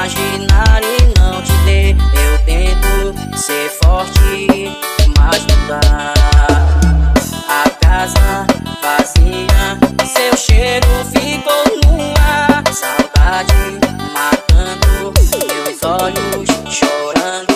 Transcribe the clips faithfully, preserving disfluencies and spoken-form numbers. imaginar e não te ter. Eu tento ser forte, mas não dá. A casa vazia, seu cheiro ficou no ar. Saudade matando, meus olhos chorando.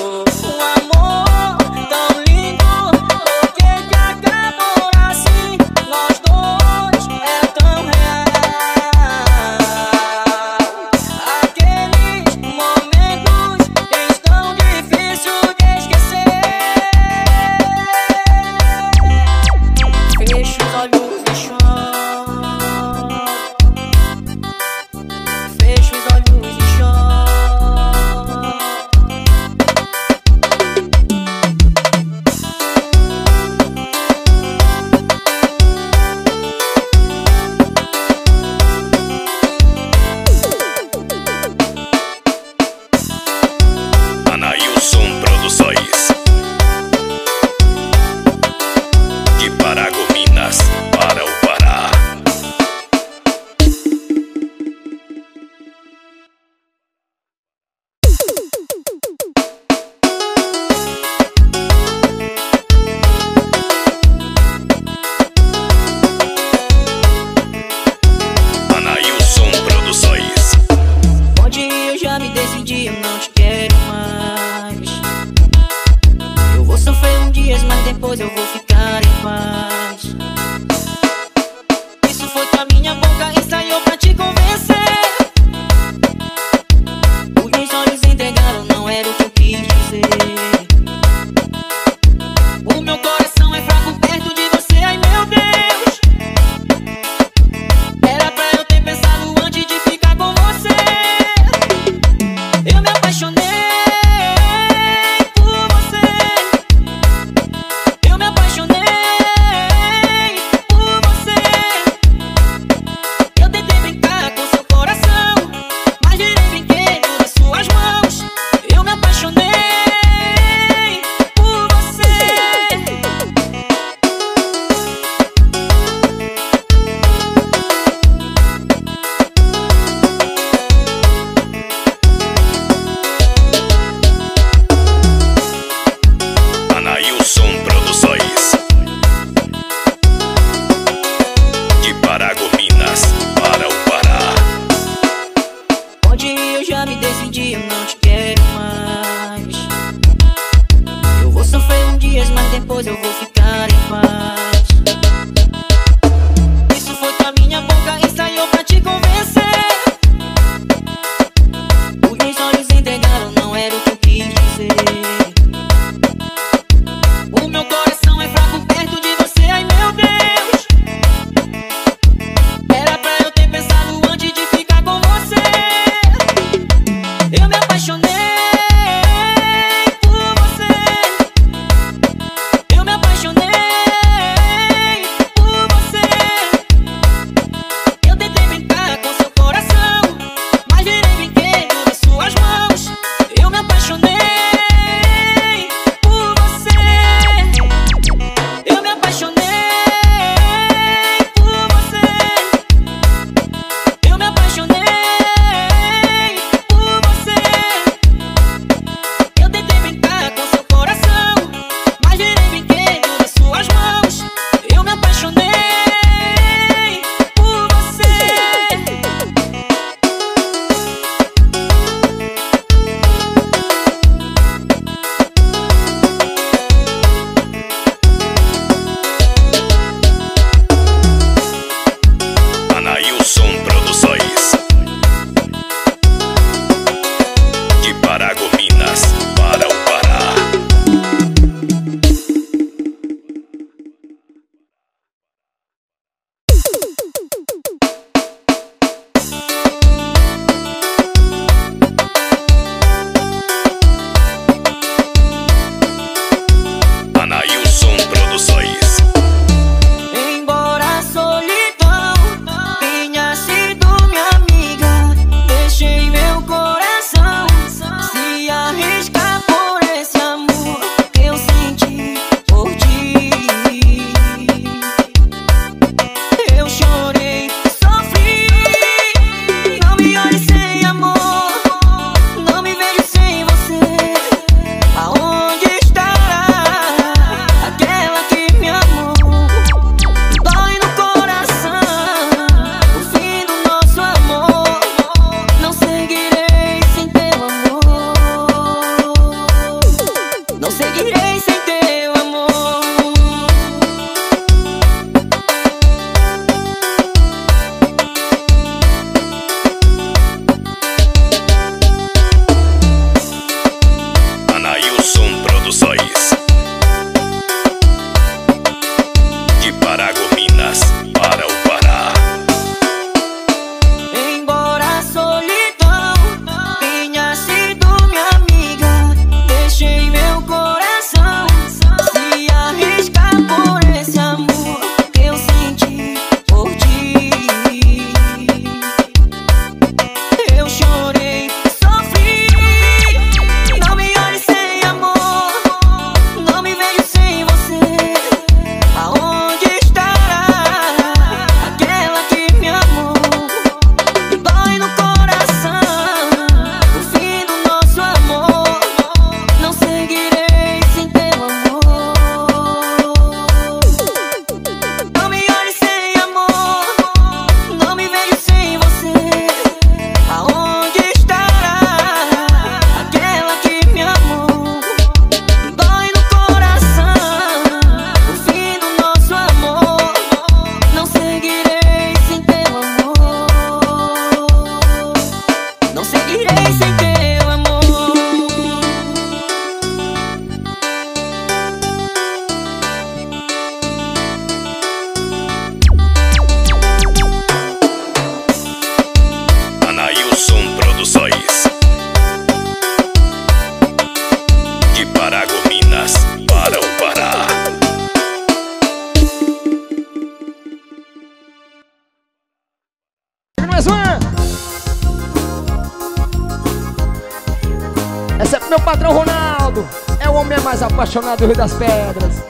meu patrão Ronaldo, é o homem mais apaixonado do Rio das Pedras.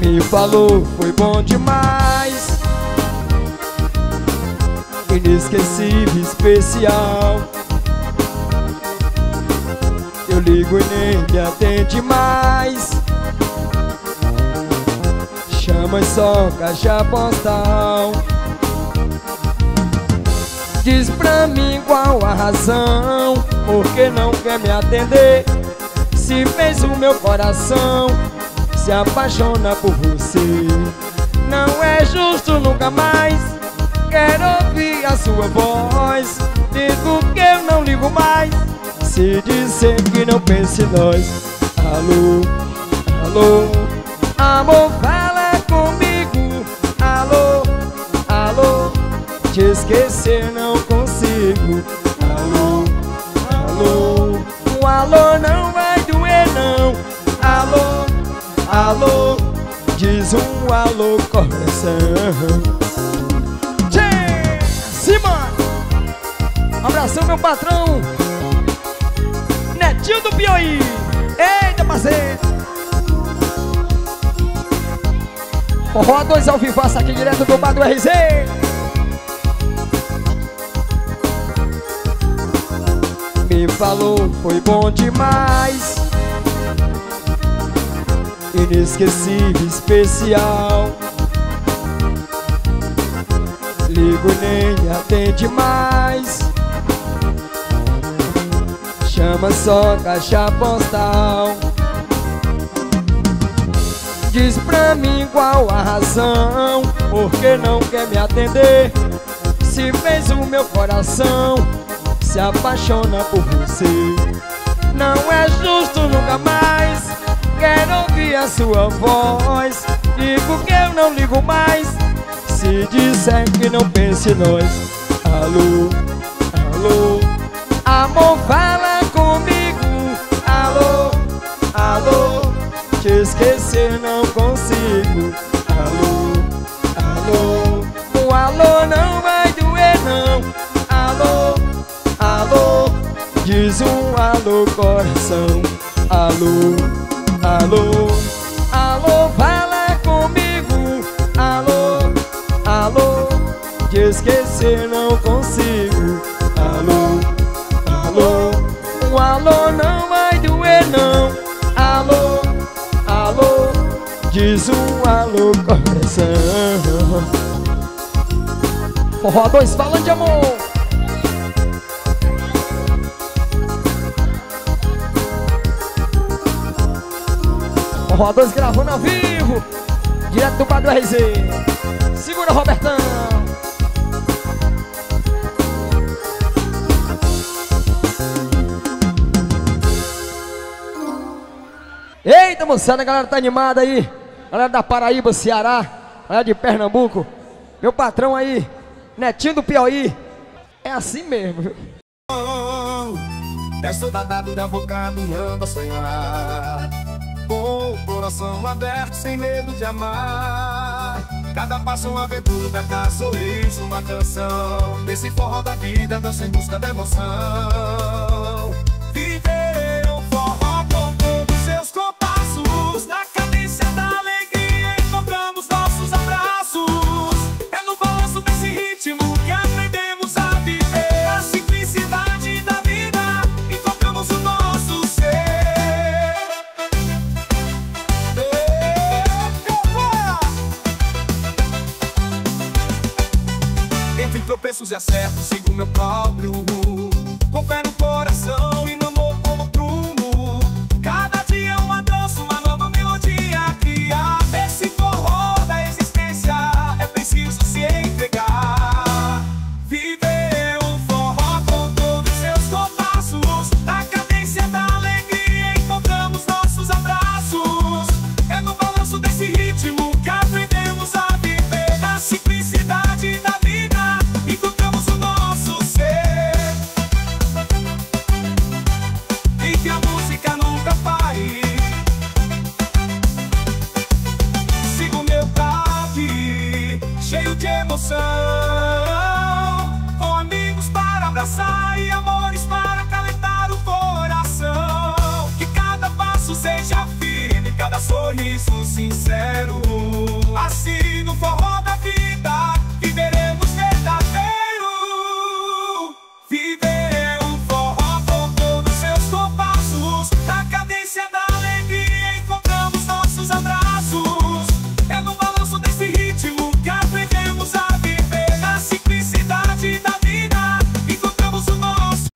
Me falou, foi bom demais, inesquecível, especial. Eu ligo e nem me atende mais, chama só caixa postal. Diz pra mim qual a razão, porque não quer me atender, se fez o meu coração se apaixona por você. Não é justo nunca mais, quero ouvir a sua voz. Digo que eu não ligo mais, se dizer que não pense em nós. Alô, alô, amor, fala comigo. Alô, alô, te esquecer não consigo. Alô, alô, o alô não vai doer não. Alô, alô, diz um alô, coração. Tchê, Simão, abração meu patrão Netinho do Piauí. Eita, parceiro. Forró dois ao vivaço aqui direto do bar do R Z. Me falou, foi bom demais, inesquecível, especial. Ligo nem atende mais, chama só caixa postal. Diz pra mim qual a razão, porque não quer me atender, se fez o meu coração se apaixona por você. Não é justo nunca mais, quero ouvir a sua voz. Digo que eu não ligo mais, se disser que não pense em nós. Alô, alô, amor, fala comigo. Alô, alô, te esquecer não consigo. Alô, alô, o alô não vai doer não. Alô, alô, diz um alô, coração. Alô, alô, alô, fala comigo. Alô, alô, te esquecer não consigo. Alô, alô, o alô não vai doer não. Alô, alô, diz um alô, coração. Forró dois falando de amor. Rodas gravando ao vivo, direto do Padre R Z. Segura, Robertão. Eita, moçada, a galera tá animada aí. Galera da Paraíba, Ceará, galera de Pernambuco. Meu patrão aí, Netinho do Piauí. É assim mesmo, viu? Essa danada da avocado anda a sonhar, com o coração aberto, sem medo de amar. Cada passo uma aventura, cada sorriso uma canção. Nesse forró da vida, dança em busca da emoção. Viver o forró com todos seus compassos, na cadência da alegria encontramos nossos abraços. É no balanço desse ritmo que aprendemos a viver a simplicidade da vida, encontramos o nosso ser. Tropeços e acertos, sigo meu próprio rumo, com fé no coração e no amor como prumo. Cada dia uma dança, uma nova melodia que abre esse forró da existência. É preciso se entregar, viver o forró com todos seus compassos. Na cadência da alegria encontramos nossos abraços. É no balanço desse ritmo que aprendemos a viver a simplicidade da encontramos o nosso ser. cada sorriso sincero. Assim no forró da vida viveremos verdadeiro. Viver o forró com todos seus compassos, na cadência da alegria encontramos nossos abraços. É no balanço desse ritmo que aprendemos a viver, na simplicidade da vida encontramos o nosso.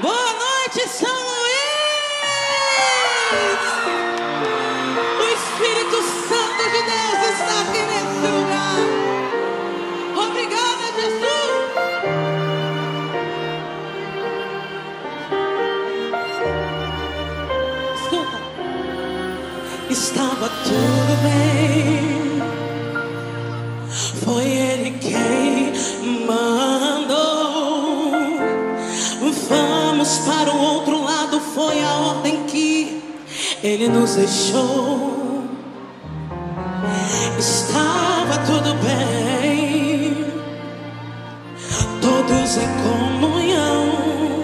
Boa noite, São Luís! O Espírito Santo de Deus está aqui nesse lugar. Obrigada, Jesus! Escuta! Estava tudo bem, foi Ele quem mandou. Vamos para o outro lado, foi a ordem que Ele nos deixou. Estava tudo bem, todos em comunhão,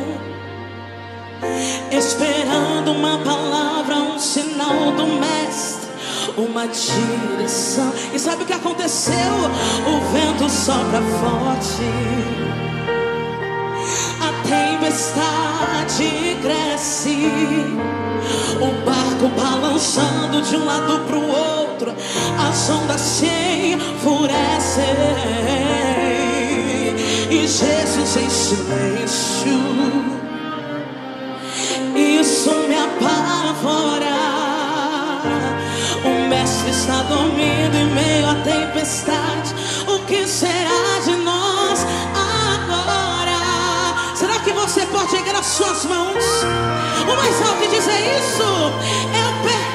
esperando uma palavra, um sinal do Mestre, uma direção. E sabe o que aconteceu? O vento sopra forte, a tempestade cresce, o barco balançando de um lado pro outro, as ondas se enfurecem. E Jesus em silêncio, isso me apavora. O Mestre está dormindo em meio à tempestade. O que será de nós agora? Será que você pode erguer as suas mãos o mais alto e dizer isso? Eu peço.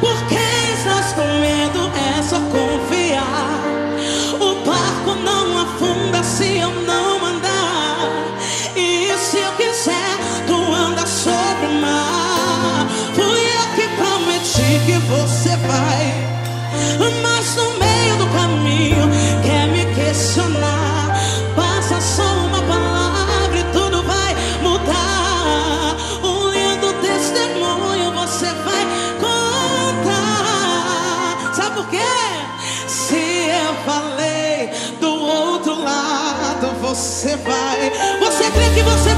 Por que estás com medo? É só confiar. O barco não afunda se eu não andar. E se eu quiser, tu andas sobre o mar. Fui eu que prometi que você vai. Mas no meio do caminho quer me questionar. Passa só uma palavra e tudo vai mudar. Um lindo testemunho você vai contar. Sabe por quê? Se eu falei do outro lado, você vai. Você crê que você